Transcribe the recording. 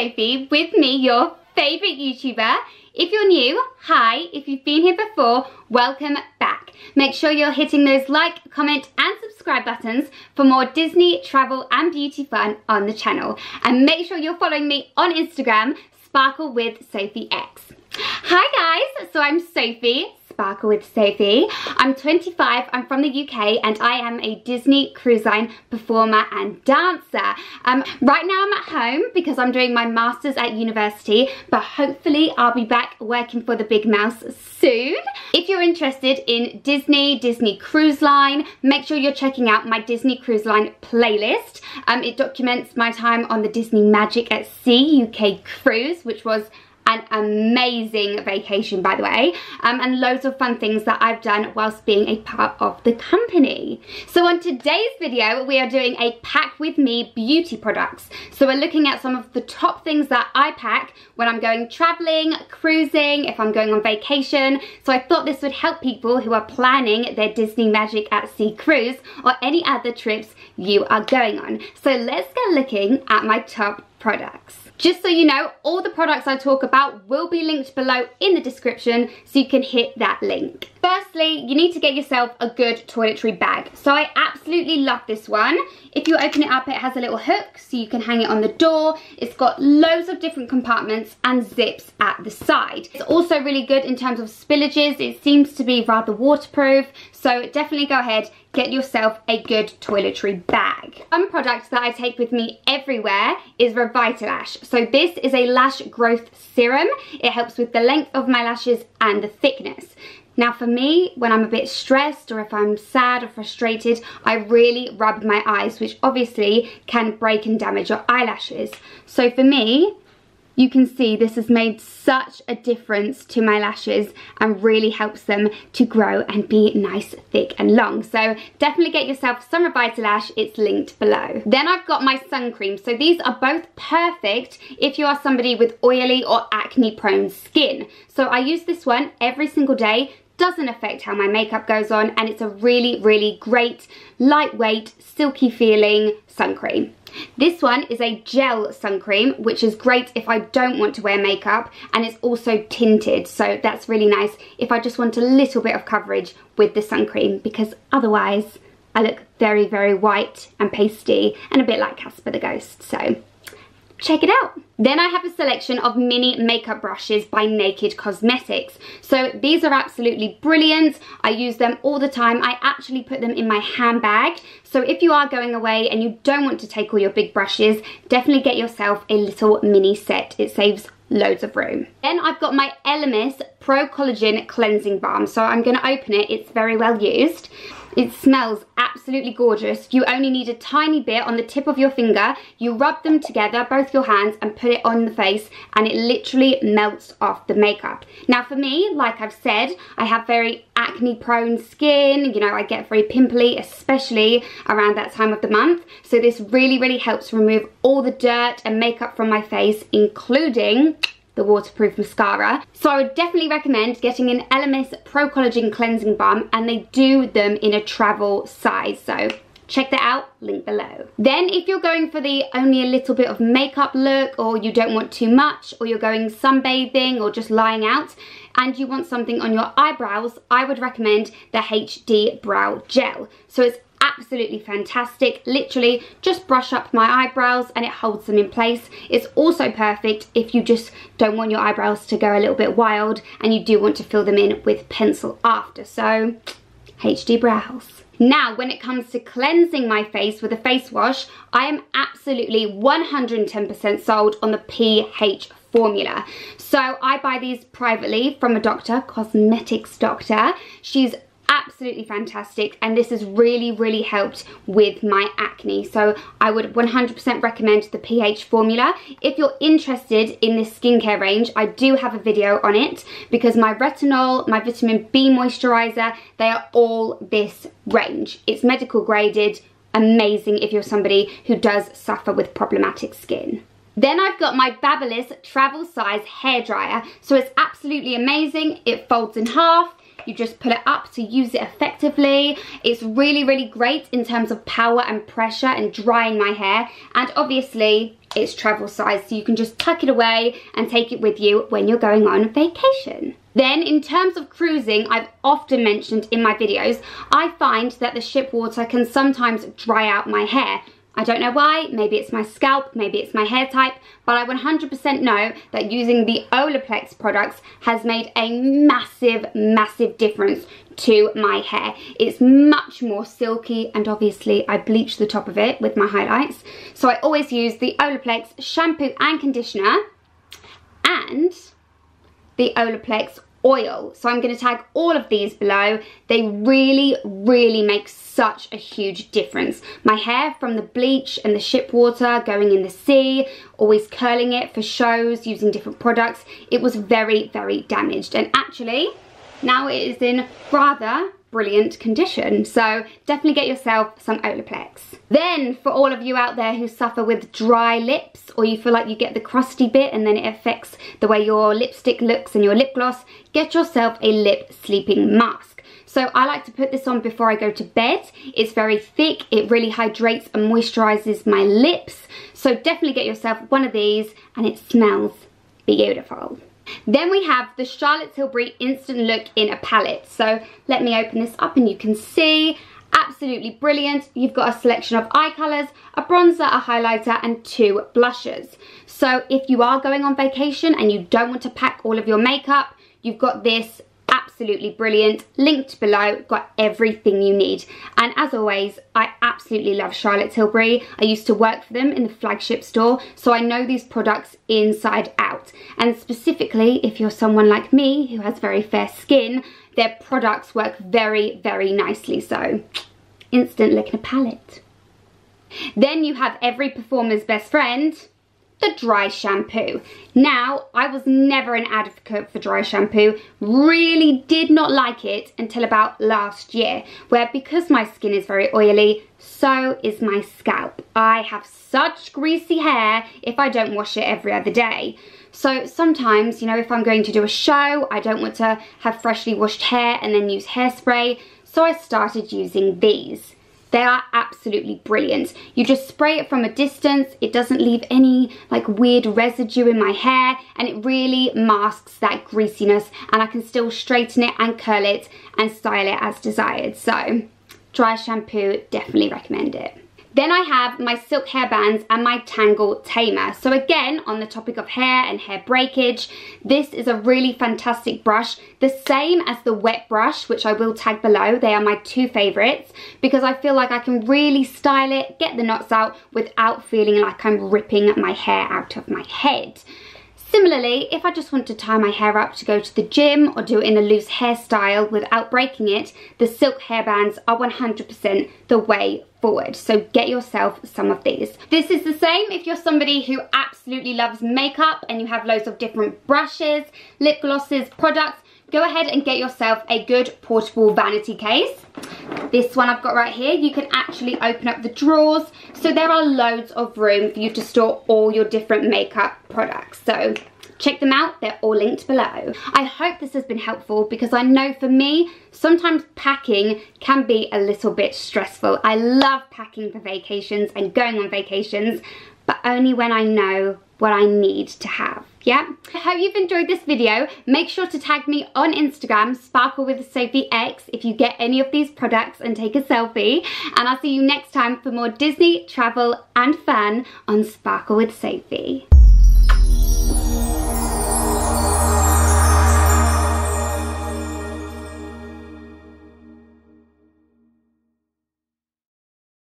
Sophie, with me, your favourite YouTuber. If you're new, hi. If you've been here before, welcome back. Make sure you're hitting those like, comment and subscribe buttons for more Disney travel and beauty fun on the channel. And make sure you're following me on Instagram, Sparkle with Sophie X. Hi guys, so I'm Sophie, Sparkle with Sophie. I'm 25, I'm from the UK, and I am a Disney Cruise Line performer and dancer. Right now I'm at home because I'm doing my master's at university, but hopefully I'll be back working for the Big Mouse soon. If you're interested in Disney Cruise Line, make sure you're checking out my Disney Cruise Line playlist. It documents my time on the Disney Magic at Sea UK cruise, which was an amazing vacation, by the way, and loads of fun things that I've done whilst being a part of the company. So on today's video, we are doing a pack with me beauty products. So we're looking at some of the top things that I pack when I'm going traveling, cruising, if I'm going on vacation. So I thought this would help people who are planning their Disney Magic at Sea cruise or any other trips you are going on. So let's go looking at my top products. Just so you know, all the products I talk about will be linked below in the description, so you can hit that link. Firstly, you need to get yourself a good toiletry bag. So I absolutely love this one. If you open it up, it has a little hook so you can hang it on the door. It's got loads of different compartments and zips at the side. It's also really good in terms of spillages. It seems to be rather waterproof, so definitely go ahead, get yourself a good toiletry bag. One product that I take with me everywhere is Revitalash. So this is a lash growth serum. It helps with the length of my lashes and the thickness. Now for me, when I'm a bit stressed or if I'm sad or frustrated, I really rub my eyes, which obviously can break and damage your eyelashes. So for me, you can see this has made such a difference to my lashes and really helps them to grow and be nice, thick and long. So definitely get yourself some Revitalash, it's linked below. Then I've got my sun cream. So these are both perfect if you are somebody with oily or acne prone skin. So I use this one every single day. Doesn't affect how my makeup goes on, and it's a really, really great, lightweight, silky feeling sun cream. This one is a gel sun cream, which is great if I don't want to wear makeup, and it's also tinted, so that's really nice if I just want a little bit of coverage with the sun cream, because otherwise I look very, very white and pasty and a bit like Casper the Ghost, so check it out. Then I have a selection of mini makeup brushes by Nakd Cosmetics. So these are absolutely brilliant. I use them all the time. I actually put them in my handbag. So if you are going away and you don't want to take all your big brushes, definitely get yourself a little mini set. It saves loads of room. Then I've got my Elemis Pro Collagen Cleansing Balm. So I'm gonna open it, it's very well used. It smells absolutely gorgeous. You only need a tiny bit on the tip of your finger. You rub them together, both your hands, and put it on the face, and it literally melts off the makeup. Now for me, like I've said, I have very acne prone skin. You know, I get very pimply, especially around that time of the month. So this really, really helps remove all the dirt and makeup from my face, including the waterproof mascara. So I would definitely recommend getting an Elemis Pro Collagen Cleansing Balm, and they do them in a travel size, so check that out, link below. Then if you're going for the only a little bit of makeup look, or you don't want too much, or you're going sunbathing or just lying out and you want something on your eyebrows, I would recommend the HD Brow Gel. So it's absolutely fantastic. Literally just brush up my eyebrows and it holds them in place. It's also perfect if you just don't want your eyebrows to go a little bit wild and you do want to fill them in with pencil after. So HD Brows. Now, when it comes to cleansing my face with a face wash, I am absolutely 110% sold on the PHformula. So I buy these privately from a doctor, cosmetics doctor. She's absolutely fantastic, and this has really, really helped with my acne. So I would 100% recommend the PHformula. If you're interested in this skincare range, I do have a video on it, because my retinol, my vitamin B moisturizer, they are all this range. It's medical graded, amazing if you're somebody who does suffer with problematic skin. Then I've got my Babyliss travel size hairdryer. So it's absolutely amazing. It folds in half. You just pull it up to use it effectively. It's really, really great in terms of power and pressure and drying my hair. And obviously, it's travel size, so you can just tuck it away and take it with you when you're going on vacation. Then in terms of cruising, I've often mentioned in my videos, I find that the ship water can sometimes dry out my hair. I don't know why, maybe it's my scalp, maybe it's my hair type, but I 100% know that using the Olaplex products has made a massive, massive difference to my hair. It's much more silky, and obviously I bleach the top of it with my highlights. So I always use the Olaplex shampoo and conditioner and the Olaplex oil. So I'm going to tag all of these below. They really, really make such a huge difference. My hair from the bleach and the ship water, going in the sea, always curling it for shows, using different products, it was very, very damaged. And actually, now it is in rather brilliant condition, so definitely get yourself some Olaplex. Then for all of you out there who suffer with dry lips, or you feel like you get the crusty bit and then it affects the way your lipstick looks and your lip gloss, get yourself a lip sleeping mask. So I like to put this on before I go to bed. It's very thick, it really hydrates and moisturizes my lips, so definitely get yourself one of these, and it smells beautiful. Then we have the Charlotte Tilbury Instant Look in a Palette. So let me open this up and you can see, absolutely brilliant. You've got a selection of eye colours, a bronzer, a highlighter and two blushes. So if you are going on vacation and you don't want to pack all of your makeup, you've got this, absolutely brilliant. Linked below, got everything you need. And as always, I absolutely love Charlotte Tilbury. I used to work for them in the flagship store, so I know these products inside out. And specifically, if you're someone like me who has very fair skin, their products work very, very nicely. So, instant look in a palette. Then you have every performer's best friend, the dry shampoo. Now, I was never an advocate for dry shampoo, really did not like it until about last year, where because my skin is very oily, so is my scalp. I have such greasy hair if I don't wash it every other day. So sometimes, you know, if I'm going to do a show, I don't want to have freshly washed hair and then use hairspray, so I started using these. They are absolutely brilliant. You just spray it from a distance, it doesn't leave any like weird residue in my hair, and it really masks that greasiness, and I can still straighten it and curl it and style it as desired. So, dry shampoo, definitely recommend it. Then I have my silk hairbands and my Tangle Tamer. So again, on the topic of hair and hair breakage, this is a really fantastic brush. The same as the wet brush, which I will tag below. They are my two favorites because I feel like I can really style it, get the knots out without feeling like I'm ripping my hair out of my head. Similarly, if I just want to tie my hair up to go to the gym or do it in a loose hairstyle without breaking it, the silk hairbands are 100% the way forward. So get yourself some of these. This is the same if you're somebody who absolutely loves makeup and you have loads of different brushes, lip glosses, products. Go ahead and get yourself a good portable vanity case. This one I've got right here, you can actually open up the drawers, so there are loads of room for you to store all your different makeup products. So check them out, they're all linked below. I hope this has been helpful because I know for me, sometimes packing can be a little bit stressful. I love packing for vacations and going on vacations, but only when I know what I need to have. Yeah, I hope you've enjoyed this video. Make sure to tag me on Instagram, Sparkle with Sophie X, if you get any of these products, and take a selfie. And I'll see you next time for more Disney travel and fun on Sparkle with Sophie.